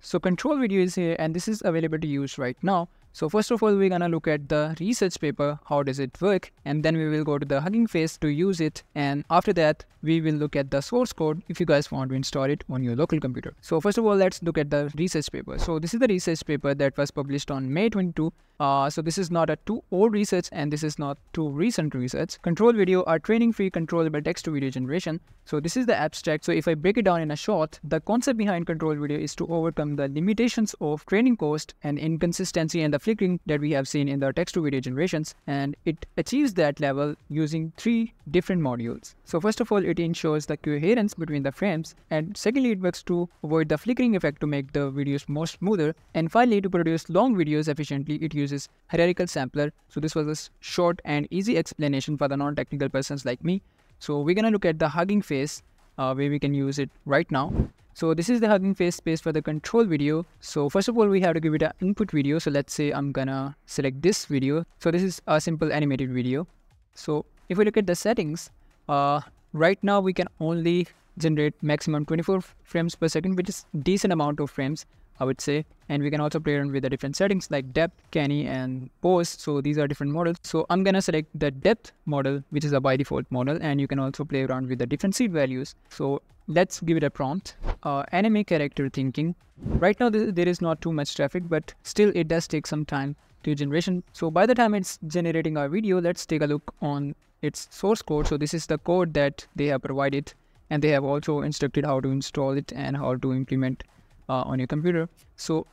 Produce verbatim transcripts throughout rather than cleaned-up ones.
So ControlVideo is here and this is available to use right now. So first of all, we're gonna look at the research paper, how does it work, and then we will go to the Hugging Face to use it, and after that we will look at the source code if you guys want to install it on your local computer. So first of all, let's look at the research paper. So this is the research paper that was published on May twenty-second. Uh, so this is not a too old research and this is not too recent research. ControlVideo are training free controllable text to video generation. So this is the abstract. So if I break it down in a short, the concept behind ControlVideo is to overcome the limitations of training cost and inconsistency and the flickering that we have seen in the text to video generations, and it achieves that level using three different modules. So first of all, it ensures the coherence between the frames, and secondly, it works to avoid the flickering effect to make the videos more smoother, and finally, to produce long videos efficiently, it uses hierarchical sampler. So this was a short and easy explanation for the non-technical persons like me. So we're gonna look at the Hugging Face uh, where we can use it right now. So this is the Hugging Face space for the ControlVideo. So first of all, we have to give it an input video. So let's say I'm gonna select this video. So this is a simple animated video. So if we look at the settings, uh, right now we can only generate maximum twenty-four frames per second, which is decent amount of frames, I would say. And we can also play around with the different settings like depth, canny, and pose. So these are different models. So I'm gonna select the depth model, which is a by default model, and you can also play around with the different seed values. So let's give it a prompt. Uh, anime character thinking. Right now th there is not too much traffic, but still it does take some time to generation. So by the time it's generating our video, let's take a look on its source code. So this is the code that they have provided, and they have also instructed how to install it and how to implement uh, on your computer. So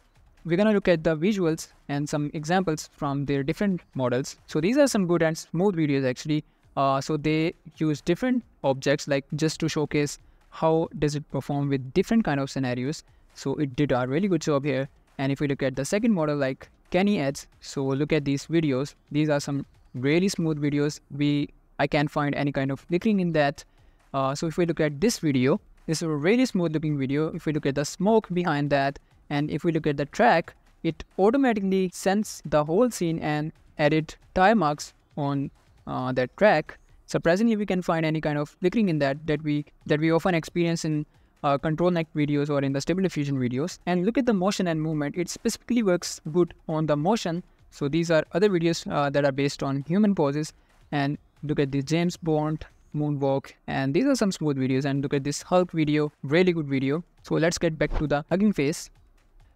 we're gonna look at the visuals and some examples from their different models. So these are some good and smooth videos actually. Uh, so they use different objects like just to showcase how does it perform with different kind of scenarios. So it did a really good job here. And if we look at the second model like Canny ads, so look at these videos. These are some really smooth videos. We I can't find any kind of flickering in that. Uh, so if we look at this video, this is a really smooth looking video. If we look at the smoke behind that, and if we look at the track, it automatically sends the whole scene and added tie marks on uh, that track. Surprisingly, we can find any kind of flickering in that that we that we often experience in uh, control neck videos or in the stable diffusion videos. And look at the motion and movement. It specifically works good on the motion. So these are other videos uh, that are based on human poses. And look at the James Bond moonwalk. And these are some smooth videos. And look at this Hulk video, really good video. So let's get back to the Hugging Face.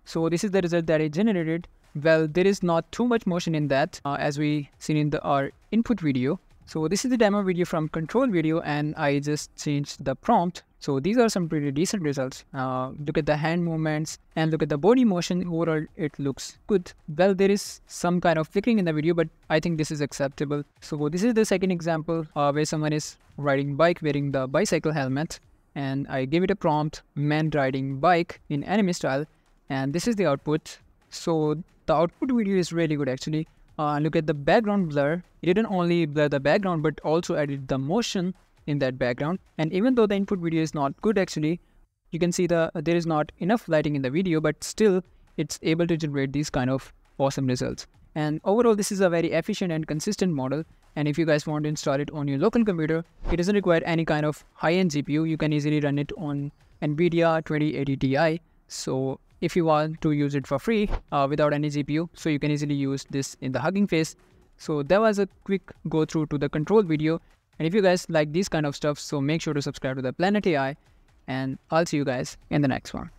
So this is the result that it generated. Well, there is not too much motion in that uh, as we seen in the our input video. So this is the demo video from ControlVideo, and I just changed the prompt. So these are some pretty decent results. Uh, look at the hand movements and look at the body motion. Overall, it looks good. Well, there is some kind of flickering in the video, but I think this is acceptable. So this is the second example uh, where someone is riding bike wearing the bicycle helmet. And I gave it a prompt, man riding bike in anime style. And this is the output. So the output video is really good actually. Uh, look at the background blur. It didn't only blur the background, but also added the motion in that background. And even though the input video is not good actually, you can see the there is not enough lighting in the video, but still it's able to generate these kind of awesome results. And overall, this is a very efficient and consistent model. And if you guys want to install it on your local computer, it doesn't require any kind of high-end G P U. You can easily run it on NVIDIA twenty eighty T I. So if you want to use it for free uh, without any G P U, so you can easily use this in the Hugging Face. So that was a quick go through to the ControlVideo. And if you guys like these kind of stuff, so make sure to subscribe to the Planet A I, and I'll see you guys in the next one.